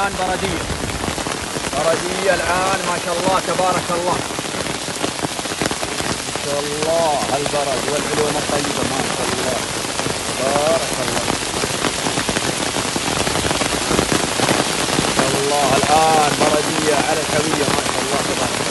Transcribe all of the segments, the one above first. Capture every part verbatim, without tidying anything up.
الآن بردية بردية الآن ما شاء الله تبارك الله ما شاء الله البرد والعلوم الطيبة ما شاء الله تبارك الله ما شاء الله الآن بردية على الهوية ما شاء الله تبارك الله.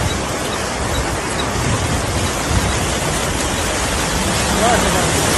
الله تبارك الله.